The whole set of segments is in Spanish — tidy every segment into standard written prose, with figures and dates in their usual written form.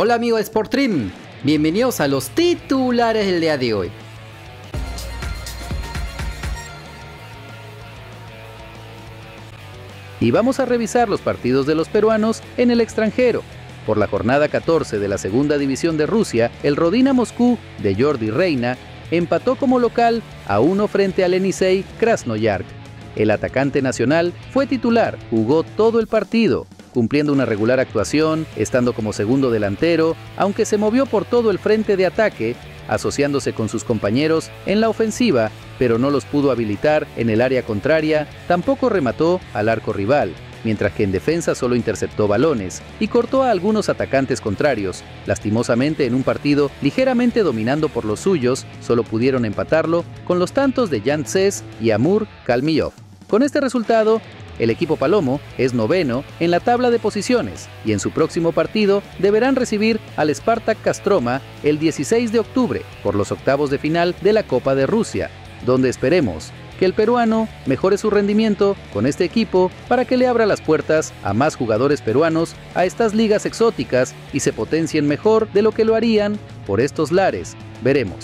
Hola amigos de Sportrin, bienvenidos a los titulares del día de hoy. Y vamos a revisar los partidos de los peruanos en el extranjero. Por la jornada 14 de la segunda división de Rusia, el Rodina Moscú de Jordi Reina empató como local a 1 frente al Enisei Krasnoyark. El atacante nacional fue titular, jugó todo el partido, cumpliendo una regular actuación, estando como segundo delantero, aunque se movió por todo el frente de ataque, asociándose con sus compañeros en la ofensiva, pero no los pudo habilitar en el área contraria, tampoco remató al arco rival, mientras que en defensa solo interceptó balones y cortó a algunos atacantes contrarios. Lastimosamente, en un partido ligeramente dominando por los suyos, solo pudieron empatarlo con los tantos de Jan Cés y Amur Kalmiyov. Con este resultado, el equipo Palomo es noveno en la tabla de posiciones y en su próximo partido deberán recibir al Spartak Kastroma el 16 de octubre por los octavos de final de la Copa de Rusia, donde esperemos que el peruano mejore su rendimiento con este equipo para que le abra las puertas a más jugadores peruanos a estas ligas exóticas y se potencien mejor de lo que lo harían por estos lares. Veremos.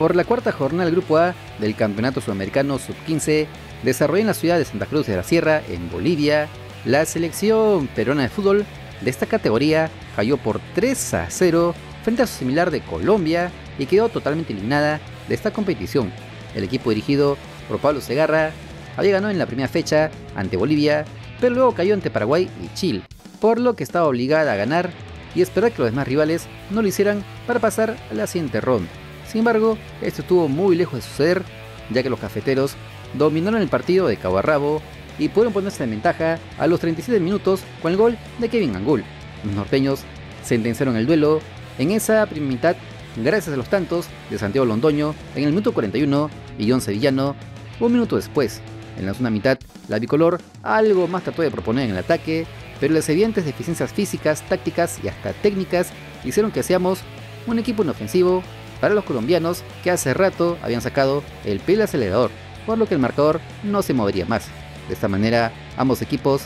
Por la cuarta jornada del Grupo A del Campeonato Sudamericano Sub-15, desarrolló en la ciudad de Santa Cruz de la Sierra, en Bolivia, la selección peruana de fútbol de esta categoría cayó por 3-0 frente a su similar de Colombia y quedó totalmente eliminada de esta competición. El equipo dirigido por Pablo Segarra había ganado en la primera fecha ante Bolivia, pero luego cayó ante Paraguay y Chile, por lo que estaba obligada a ganar y esperar que los demás rivales no lo hicieran para pasar a la siguiente ronda. Sin embargo, esto estuvo muy lejos de suceder, ya que los cafeteros dominaron el partido de cabo a rabo y pudieron ponerse en ventaja a los 37 minutos con el gol de Kevin Angul. Los norteños sentenciaron el duelo en esa primera mitad gracias a los tantos de Santiago Londoño en el minuto 41 y John Sevillano un minuto después. En la segunda mitad, la bicolor algo más trató de proponer en el ataque, pero las evidentes deficiencias físicas, tácticas y hasta técnicas hicieron que seamos un equipo inofensivo para los colombianos, que hace rato habían sacado el pie del acelerador, por lo que el marcador no se movería más. De esta manera, ambos equipos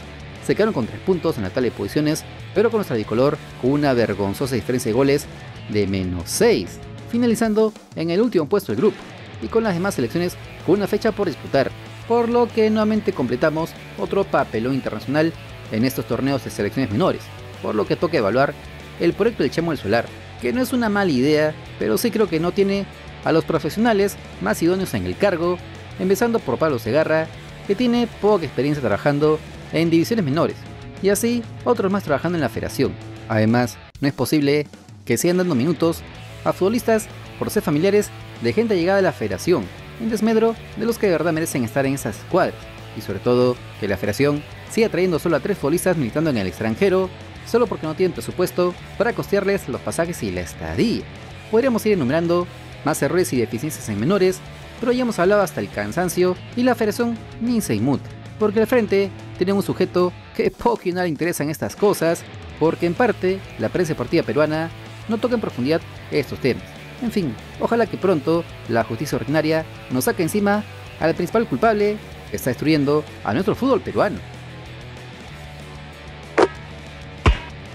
se quedaron con 3 puntos en la tabla de posiciones, pero con nuestra bicolor con una vergonzosa diferencia de goles de -6, finalizando en el último puesto del grupo, y con las demás selecciones con una fecha por disputar, por lo que nuevamente completamos otro papelón internacional en estos torneos de selecciones menores, por lo que toca evaluar el proyecto del Chemo del Solar, que no es una mala idea, pero sí creo que no tiene a los profesionales más idóneos en el cargo, empezando por Pablo Segarra, que tiene poca experiencia trabajando en divisiones menores, y así otros más trabajando en la federación. Además, no es posible que sigan dando minutos a futbolistas por ser familiares de gente llegada a la federación, en desmedro de los que de verdad merecen estar en esas escuadras, y sobre todo que la federación siga trayendo solo a 3 futbolistas militando en el extranjero, solo porque no tienen presupuesto para costearles los pasajes y la estadía. Podríamos ir enumerando más errores y deficiencias en menores, pero ya hemos hablado hasta el cansancio y la federación ni se inmuta, porque al frente tienen un sujeto que poco y nada le interesan estas cosas, porque en parte la prensa deportiva peruana no toca en profundidad estos temas. En fin, ojalá que pronto la justicia ordinaria nos saque encima al principal culpable que está destruyendo a nuestro fútbol peruano.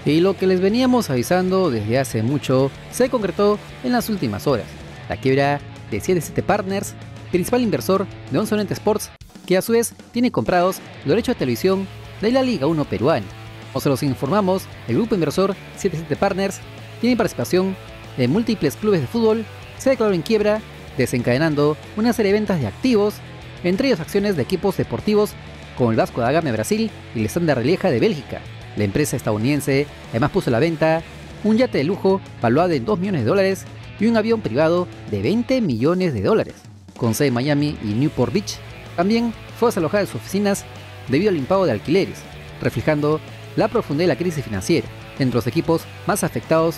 Y lo que les veníamos avisando desde hace mucho se concretó en las últimas horas. La quiebra de 77 Partners, principal inversor de 1190 Sports, que a su vez tiene comprados los derechos de televisión de la Liga 1 peruana. Como se los informamos, el grupo inversor 77 Partners tiene participación en múltiples clubes de fútbol, se declaró en quiebra, desencadenando una serie de ventas de activos, entre ellos acciones de equipos deportivos como el Vasco da Gama de Brasil y el Standard de Lieja de Bélgica. La empresa estadounidense además puso a la venta un yate de lujo valuado en $2 millones y un avión privado de $20 millones, con sede en Miami y Newport Beach. También fue desalojada de sus oficinas debido al impago de alquileres, reflejando la profundidad de la crisis financiera. Entre los equipos más afectados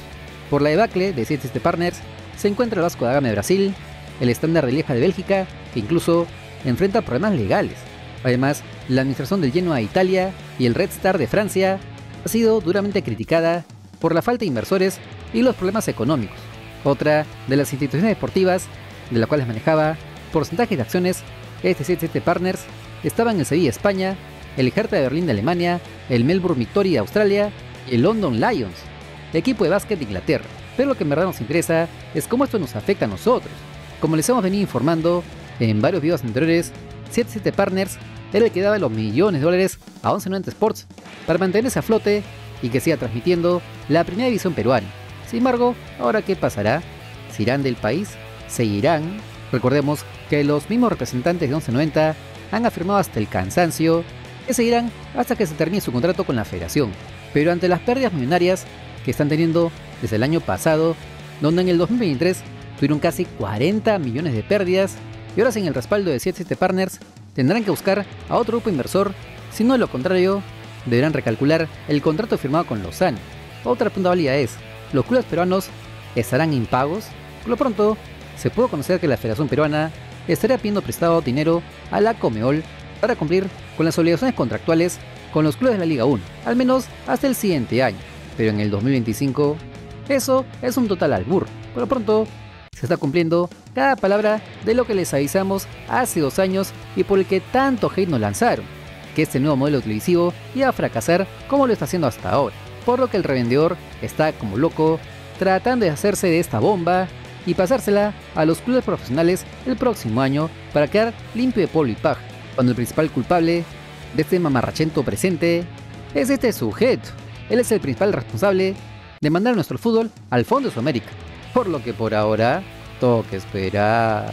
por la debacle de 77 Partners se encuentra el Vasco da Gama de Brasil, el Standard de Lieja de Bélgica, que incluso enfrenta problemas legales. Además, la administración del Genoa de Italia y el Red Star de Francia ha sido duramente criticada por la falta de inversores y los problemas económicos. Otra de las instituciones deportivas de las cuales manejaba porcentajes de acciones, 77 Partners, estaba en el Sevilla, España, el Hertha de Berlín de Alemania, el Melbourne Victory de Australia y el London Lions, el equipo de básquet de Inglaterra. Pero lo que en verdad nos interesa es cómo esto nos afecta a nosotros. Como les hemos venido informando en varios videos anteriores, 77 Partners era el que daba los millones de dólares a 1190 Sports para mantenerse a flote y que siga transmitiendo la primera división peruana. Sin embargo, ¿ahora qué pasará? ¿Se irán del país? ¿Se irán? Recordemos que los mismos representantes de 1190 han afirmado hasta el cansancio que se irán hasta que se termine su contrato con la federación. Pero ante las pérdidas millonarias que están teniendo desde el año pasado, donde en el 2023 tuvieron casi 40 millones de pérdidas, y ahora sin el respaldo de 77 Partners tendrán que buscar a otro grupo inversor, si no de lo contrario deberán recalcular el contrato firmado con Lozano. Otra pregunta válida es, ¿los clubes peruanos estarán impagos? Por lo pronto, se pudo conocer que la Federación Peruana estaría pidiendo prestado dinero a la Comebol para cumplir con las obligaciones contractuales con los clubes de la Liga 1, al menos hasta el siguiente año. Pero en el 2025, eso es un total albur. Por lo pronto, se está cumpliendo cada palabra de lo que les avisamos hace 2 años y por el que tanto hate nos lanzaron, que este nuevo modelo televisivo iba a fracasar como lo está haciendo hasta ahora. Por lo que el revendedor está como loco tratando de hacerse de esta bomba y pasársela a los clubes profesionales el próximo año para quedar limpio de polvo y paja, cuando el principal culpable de este mamarrachento presente es este sujeto. Él es el principal responsable de mandar nuestro fútbol al fondo de Sudamérica, por lo que por ahora toca esperar.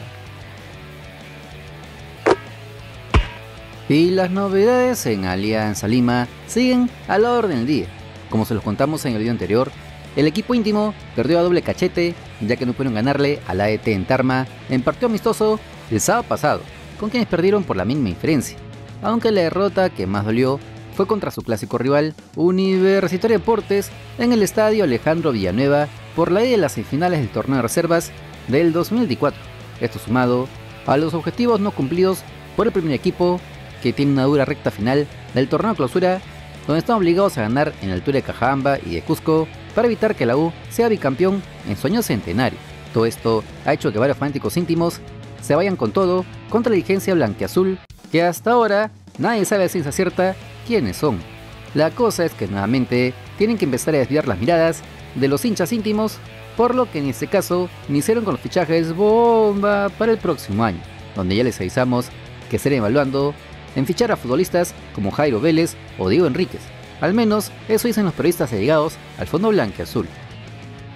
Y las novedades en Alianza Lima siguen a la orden del día. Como se los contamos en el video anterior, el equipo íntimo perdió a doble cachete, ya que no pudieron ganarle a la AET en Tarma en partido amistoso el sábado pasado, con quienes perdieron por la mínima diferencia, aunque la derrota que más dolió fue contra su clásico rival Universitario Deportes en el estadio Alejandro Villanueva por la ida de las semifinales del torneo de reservas del 2024, esto sumado a los objetivos no cumplidos por el primer equipo, que tiene una dura recta final del torneo de clausura, donde están obligados a ganar en la altura de Cajabamba y de Cusco para evitar que la U sea bicampeón en su año centenario. Todo esto ha hecho que varios fanáticos íntimos se vayan con todo contra la dirigencia blanquiazul, que hasta ahora nadie sabe a ciencia cierta quiénes son. La cosa es que nuevamente tienen que empezar a desviar las miradas de los hinchas íntimos, por lo que en este caso iniciaron con los fichajes bomba para el próximo año, donde ya les avisamos que estarán evaluando en fichar a futbolistas como Jairo Vélez o Diego Enríquez. Al menos eso dicen los periodistas allegados al fondo blanquiazul.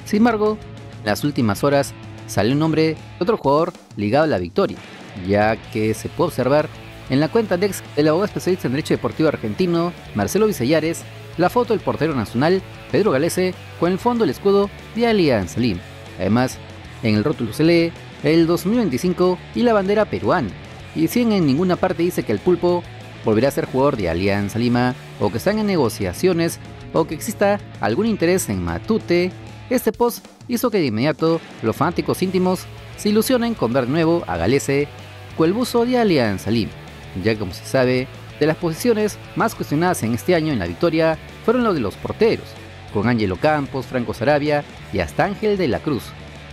Sin embargo, en las últimas horas salió un nombre de otro jugador ligado a la victoria, ya que se puede observar en la cuenta de ex del abogado especialista en Derecho Deportivo argentino Marcelo Vicellares la foto del portero nacional Pedro Gallese con el fondo del escudo de Alianza Lima. Además, en el rótulo se lee el 2025 y la bandera peruana. Y si en ninguna parte dice que el Pulpo volverá a ser jugador de Alianza Lima, o que están en negociaciones, o que exista algún interés en Matute, este post hizo que de inmediato los fanáticos íntimos se ilusionen con ver nuevo a Gallese con el buzo de Alianza Lima, ya que como se sabe, de las posiciones más cuestionadas en este año en la victoria fueron los de los porteros, con Ángelo Campos, Franco Saravia y hasta Ángel de la Cruz,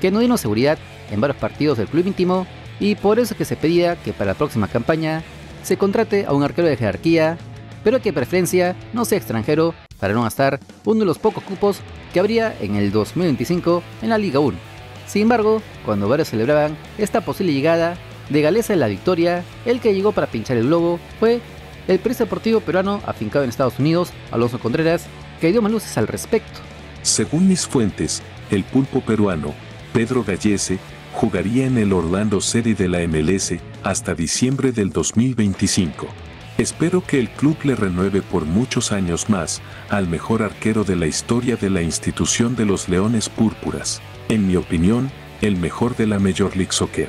que no dieron seguridad en varios partidos del club íntimo, y por eso es que se pedía que para la próxima campaña se contrate a un arquero de jerarquía, pero que de preferencia no sea extranjero para no gastar uno de los pocos cupos que habría en el 2025 en la Liga 1. Sin embargo, cuando varios celebraban esta posible llegada de Gallese en la victoria, el que llegó para pinchar el globo fue el periodista deportivo peruano afincado en Estados Unidos, Alonso Contreras, que dio más luces al respecto. Según mis fuentes, el Pulpo peruano, Pedro Gallese, jugaría en el Orlando City de la MLS hasta diciembre del 2025. Espero que el club le renueve por muchos años más al mejor arquero de la historia de la institución de los Leones Púrpuras. En mi opinión, el mejor de la Major League Soccer.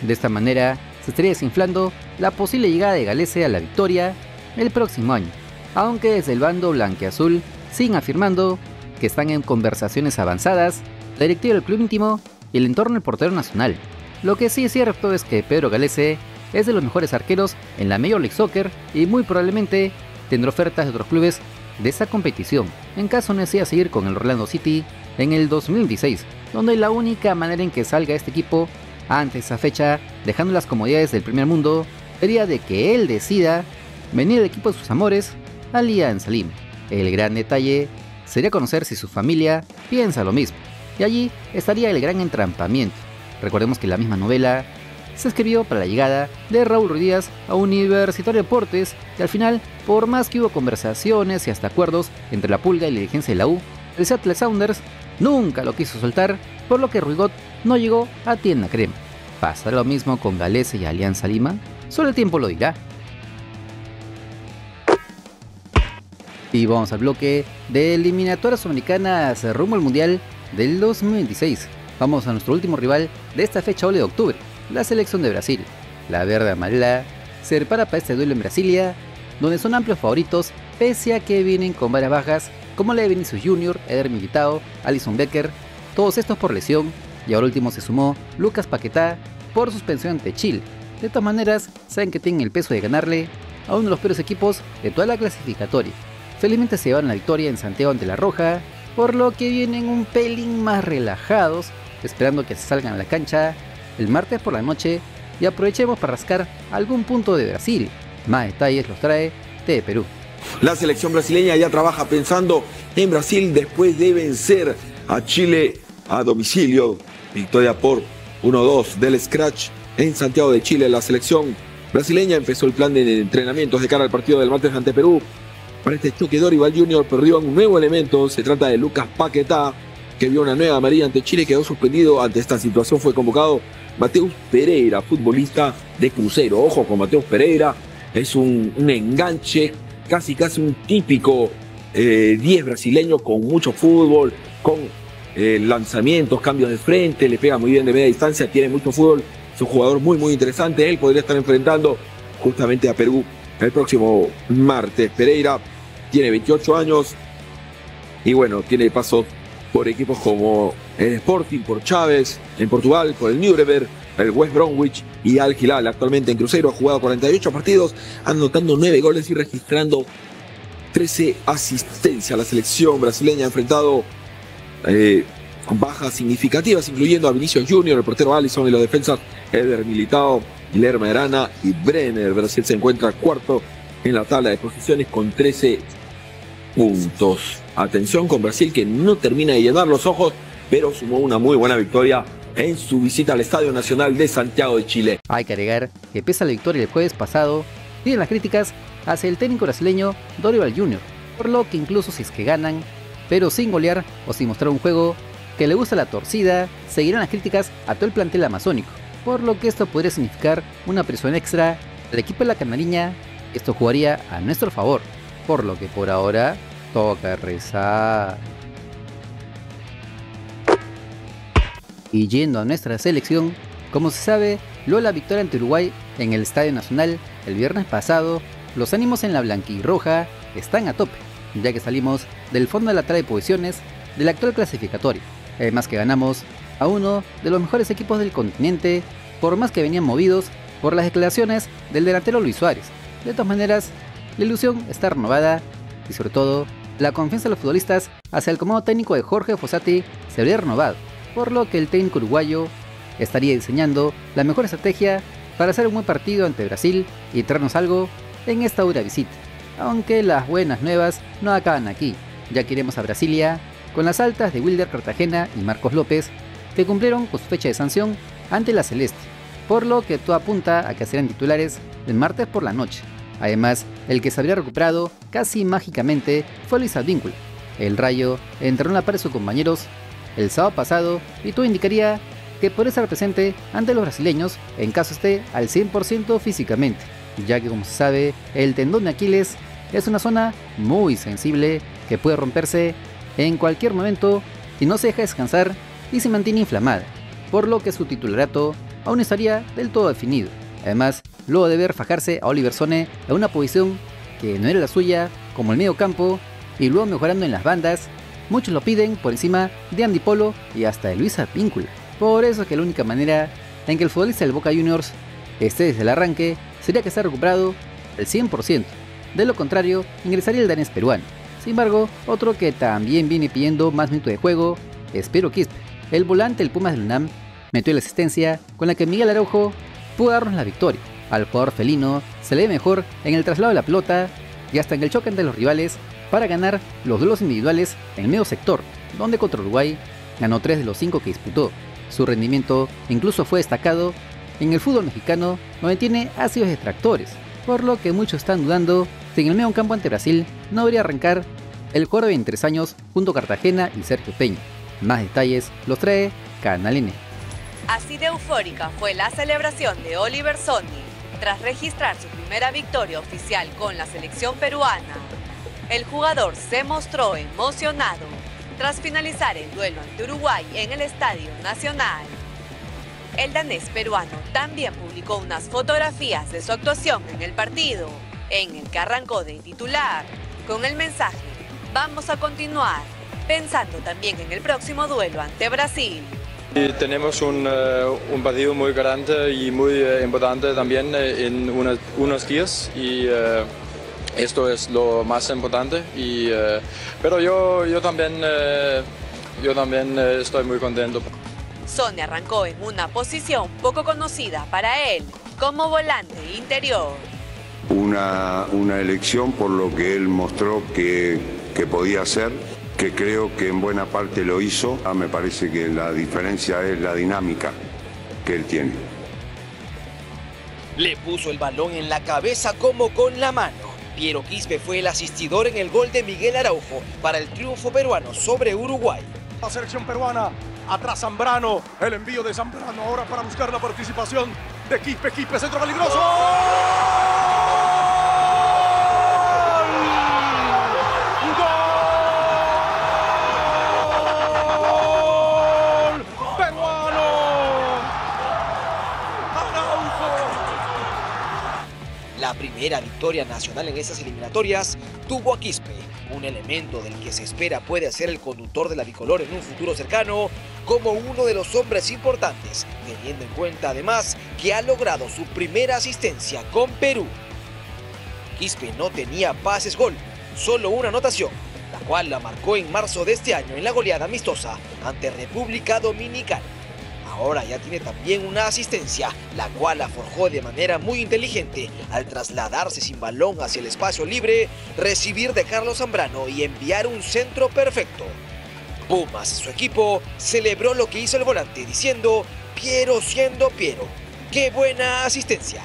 De esta manera, se estaría desinflando la posible llegada de Gallese a la victoria el próximo año, aunque desde el bando blanquiazul siguen afirmando que están en conversaciones avanzadas la directiva del club íntimo y el entorno del portero nacional. Lo que sí es cierto es que Pedro Gallese es de los mejores arqueros en la Major League Soccer y muy probablemente tendrá ofertas de otros clubes de esa competición, en caso no decida seguir con el Orlando City en el 2026, donde la única manera en que salga este equipo antes de esa fecha, dejando las comodidades del primer mundo, sería de que él decida venía el equipo de sus amores, Alianza Lima. El gran detalle sería conocer si su familia piensa lo mismo, y allí estaría el gran entrampamiento. Recordemos que la misma novela se escribió para la llegada de Raúl Ruiz Díaz a Universitario Deportes, y al final, por más que hubo conversaciones y hasta acuerdos entre la Pulga y la dirigencia de la U, el Seattle Sounders nunca lo quiso soltar, por lo que Ruigot no llegó a Tienda Crema. ¿Pasará lo mismo con Gallese y Alianza Lima? Solo el tiempo lo dirá. Y vamos al bloque de eliminatorias sudamericanas rumbo al Mundial del 2026. Vamos a nuestro último rival de esta fecha doble de octubre, la selección de Brasil. La verde amarela se prepara para este duelo en Brasilia, donde son amplios favoritos, pese a que vienen con varias bajas, como la de Vinicius Junior, Eder Militao, Alison Becker, todos estos por lesión, y ahora último se sumó Lucas Paquetá por suspensión ante Chile. De todas maneras, saben que tienen el peso de ganarle a uno de los peores equipos de toda la clasificatoria. Felizmente se llevaron la victoria en Santiago ante la Roja, por lo que vienen un pelín más relajados, esperando que se salgan a la cancha el martes por la noche y aprovechemos para rascar algún punto de Brasil. Más detalles los trae TV Perú. La selección brasileña ya trabaja pensando en Brasil después de vencer a Chile a domicilio. Victoria por 1-2 del Scratch en Santiago de Chile. La selección brasileña empezó el plan de entrenamientos de cara al partido del martes ante Perú. Para este choque, Dorival Junior perdió un nuevo elemento, se trata de Lucas Paquetá, que vio una nueva amarilla ante Chile y quedó suspendido. Ante esta situación fue convocado Mateus Pereira, futbolista de Cruzeiro. Ojo con Mateus Pereira, es un enganche, casi un típico 10 brasileño con mucho fútbol, con lanzamientos, cambios de frente, le pega muy bien de media distancia, tiene mucho fútbol, es un jugador muy interesante. Él podría estar enfrentando justamente a Perú el próximo martes. Pereira tiene 28 años y bueno, tiene paso por equipos como el Sporting, por Chávez, en Portugal, por el Nuremberg, el West Bromwich y Al Hilal. Actualmente en Cruzeiro ha jugado 48 partidos, anotando 9 goles y registrando 13 asistencias. La selección brasileña ha enfrentado bajas significativas, incluyendo a Vinicius Junior, el portero Alisson y los defensas Eder Militao, Guilherme Arana y Brenner. Brasil se encuentra cuarto en la tabla de posiciones con 13 puntos. Atención con Brasil, que no termina de llenar los ojos, pero sumó una muy buena victoria en su visita al Estadio Nacional de Santiago de Chile. Hay que agregar que pese a la victoria del jueves pasado, tienen las críticas hacia el técnico brasileño Dorival Junior, por lo que incluso si es que ganan, pero sin golear o sin mostrar un juego que le gusta la torcida, seguirán las críticas a todo el plantel amazónico, por lo que esto podría significar una presión extra al equipo de la canariña. Esto jugaría a nuestro favor, por lo que por ahora toca rezar. Y yendo a nuestra selección, como se sabe, luego de la victoria ante Uruguay en el Estadio Nacional el viernes pasado, los ánimos en la blanquirroja están a tope, ya que salimos del fondo de la tabla de posiciones del actual clasificatorio, además que ganamos a uno de los mejores equipos del continente, por más que venían movidos por las declaraciones del delantero Luis Suárez. De todas maneras, la ilusión está renovada y sobre todo la confianza de los futbolistas hacia el comando técnico de Jorge Fossati se habría renovado, por lo que el técnico uruguayo estaría diseñando la mejor estrategia para hacer un buen partido ante Brasil y traernos algo en esta dura visita. Aunque las buenas nuevas no acaban aquí, ya que iremos a Brasilia con las altas de Wilder Cartagena y Marcos López, que cumplieron con su fecha de sanción ante la Celeste, por lo que todo apunta a que serán titulares el martes por la noche. Además, el que se habría recuperado casi mágicamente fue Luis Advíncula. El Rayo entró en la par de sus compañeros el sábado pasado y todo indicaría que podría estar presente ante los brasileños en caso esté al 100% físicamente, ya que como se sabe, el tendón de Aquiles es una zona muy sensible que puede romperse en cualquier momento y no se deja descansar y se mantiene inflamada, por lo que su titularato aún estaría del todo definido. Además, luego de ver fajarse a Oliver Sonne a una posición que no era la suya, como el medio campo, y luego mejorando en las bandas, muchos lo piden por encima de Andy Polo y hasta de Luis Advíncula. Por eso es que la única manera en que el futbolista del Boca Juniors esté desde el arranque sería que sea recuperado al 100%, de lo contrario ingresaría el danés peruano. Sin embargo, otro que también viene pidiendo más minutos de juego es Pedro Quispe. El volante del Pumas del UNAM metió la asistencia con la que Miguel Araujo pudo darnos la victoria, Al jugador felino se le ve mejor en el traslado de la pelota y hasta en el choque ante los rivales para ganar los duelos individuales en el medio sector, donde contra Uruguay ganó 3 de los 5 que disputó. Su rendimiento incluso fue destacado. En el fútbol mexicano, donde tiene ácidos detractores, por lo que muchos están dudando si en el medio campo ante Brasil no debería arrancar el jugador de 23 años junto a Cartagena y Sergio Peña. Más detalles los trae Canal N. Así de eufórica fue la celebración de Oliver Sonne tras registrar su primera victoria oficial con la selección peruana. El jugador se mostró emocionado tras finalizar el duelo ante Uruguay en el Estadio Nacional. El danés peruano también publicó unas fotografías de su actuación en el partido, en el que arrancó de titular, con el mensaje: vamos a continuar, pensando también en el próximo duelo ante Brasil. Y tenemos un partido muy grande y muy importante también en unos días, y esto es lo más importante, y, pero yo también estoy muy contento. Sonne arrancó en una posición poco conocida para él, como volante interior. Una elección por lo que él mostró que podía hacer, que creo que en buena parte lo hizo. Me parece que la diferencia es la dinámica que él tiene. Le puso el balón en la cabeza como con la mano. Piero Quispe fue el asistidor en el gol de Miguel Araujo para el triunfo peruano sobre Uruguay. La selección peruana. Atrás Zambrano, el envío de Zambrano ahora para buscar la participación de Quispe. Quispe, centro peligroso. ¡Gol! ¡Gol! ¡Peruano! ¡Araujo! La primera victoria nacional en estas eliminatorias tuvo a Quispe, un elemento del que se espera puede ser el conductor de la bicolor en un futuro cercano, como uno de los hombres importantes, teniendo en cuenta además que ha logrado su primera asistencia con Perú. Quispe no tenía pases gol, solo una anotación, la cual la marcó en marzo de este año en la goleada amistosa ante República Dominicana. Ahora ya tiene también una asistencia, la cual la forjó de manera muy inteligente al trasladarse sin balón hacia el espacio libre, recibir de Carlos Zambrano y enviar un centro perfecto. Pumas y su equipo celebró lo que hizo el volante diciendo: Piero siendo Piero, ¡qué buena asistencia!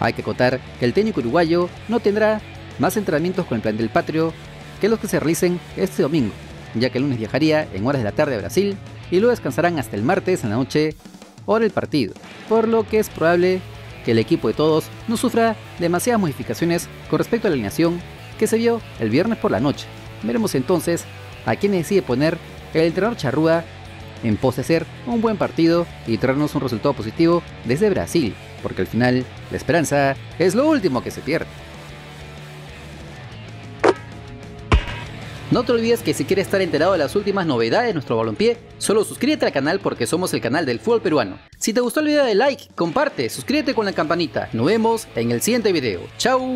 Hay que acotar que el técnico uruguayo no tendrá más entrenamientos con el plantel patrio que los que se realicen este domingo, ya que el lunes viajaría en horas de la tarde a Brasil y luego descansarán hasta el martes en la noche por el partido, por lo que es probable que el equipo de todos no sufra demasiadas modificaciones con respecto a la alineación que se vio el viernes por la noche. Veremos entonces a quién decide poner el entrenador charrúa en pos de hacer un buen partido y traernos un resultado positivo desde Brasil, porque al final la esperanza es lo último que se pierde. No te olvides que si quieres estar enterado de las últimas novedades de nuestro balompié, solo suscríbete al canal, porque somos el canal del fútbol peruano. Si te gustó el video, dale like, comparte, suscríbete con la campanita. Nos vemos en el siguiente video. ¡Chao!